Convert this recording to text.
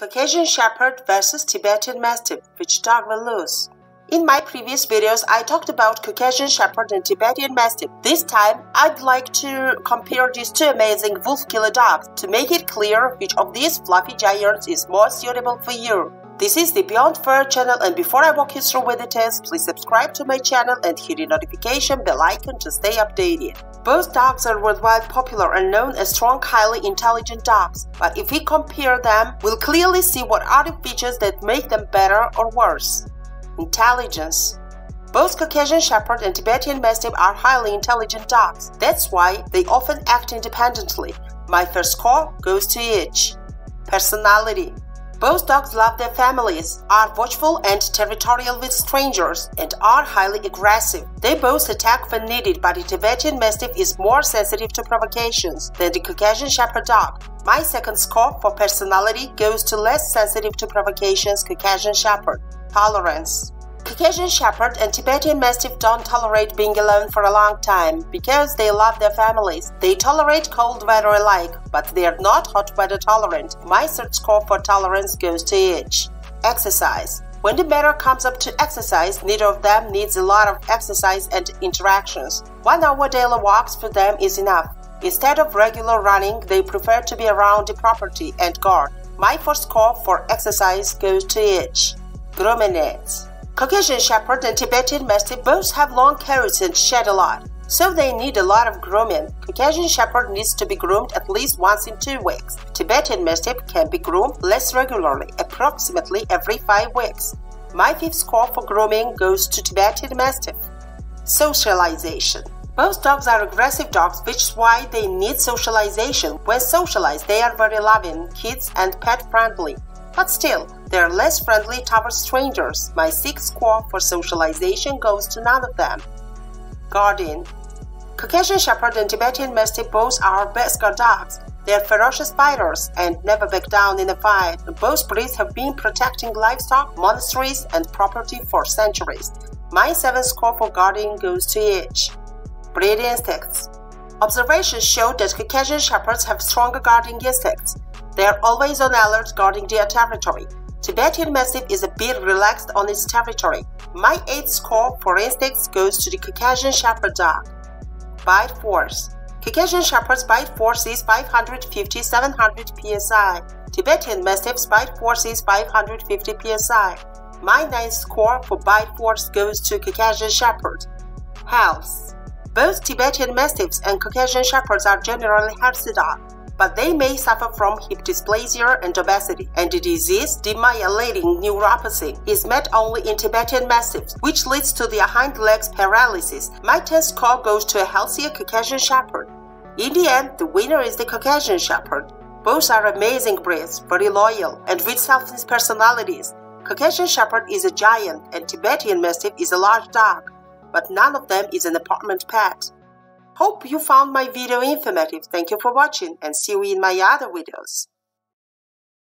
Caucasian Shepherd vs. Tibetan Mastiff, which dog will lose? In my previous videos, I talked about Caucasian Shepherd and Tibetan Mastiff. This time, I'd like to compare these two amazing wolf killer dogs to make it clear which of these fluffy giants is more suitable for you. This is the Beyond Fur channel, and before I walk you through with the test, please subscribe to my channel and hit the notification bell icon to stay updated. Both dogs are worldwide popular and known as strong, highly intelligent dogs, but if we compare them, we'll clearly see what are the features that make them better or worse. Intelligence. Both Caucasian Shepherd and Tibetan Mastiff are highly intelligent dogs. That's why they often act independently. My first score goes to each. Personality. Both dogs love their families, are watchful and territorial with strangers, and are highly aggressive. They both attack when needed, but the Tibetan Mastiff is more sensitive to provocations than the Caucasian Shepherd dog. My second score for personality goes to less sensitive to provocations Caucasian Shepherd. Tolerance. Caucasian Shepherd and Tibetan Mastiff don't tolerate being alone for a long time because they love their families. They tolerate cold weather alike, but they are not hot weather tolerant. My third score for tolerance goes to each. Exercise. When the matter comes up to exercise, neither of them needs a lot of exercise and interactions. 1 hour daily walks for them is enough. Instead of regular running, they prefer to be around the property and guard. My fourth score for exercise goes to each. Ruminants. Caucasian Shepherd and Tibetan Mastiff both have long coats and shed a lot, so they need a lot of grooming. Caucasian Shepherd needs to be groomed at least once in 2 weeks. Tibetan Mastiff can be groomed less regularly, approximately every 5 weeks. My fifth score for grooming goes to Tibetan Mastiff. Socialization. Both dogs are aggressive dogs, which is why they need socialization. When socialized, they are very loving, kids and pet friendly. But still, they are less friendly towards strangers. My sixth score for socialization goes to none of them. Guardian. Caucasian Shepherd and Tibetan Mastiff both are best guard dogs. They are ferocious fighters and never back down in a fight. Both breeds have been protecting livestock, monasteries, and property for centuries. My seventh score for guardian goes to each. Breed instincts. Observations show that Caucasian Shepherds have stronger guarding instincts. They are always on alert guarding their territory. Tibetan Mastiff is a bit relaxed on its territory. My 8th score for instincts goes to the Caucasian Shepherd dog. Bite force. Caucasian Shepherd's bite force is 550-700 psi. Tibetan Mastiff's bite force is 550 psi. My 9th score for bite force goes to Caucasian Shepherd. Health. Both Tibetan Mastiffs and Caucasian Shepherds are generally healthy dogs, but they may suffer from hip dysplasia and obesity, and the disease demyelinating neuropathy is met only in Tibetan Mastiffs, which leads to their hind legs paralysis. My 10th score goes to a healthier Caucasian Shepherd. In the end, the winner is the Caucasian Shepherd. Both are amazing breeds, very loyal, and with selfless personalities. Caucasian Shepherd is a giant, and Tibetan Mastiff is a large dog, but none of them is an apartment pet. Hope you found my video informative. Thank you for watching, and see you in my other videos.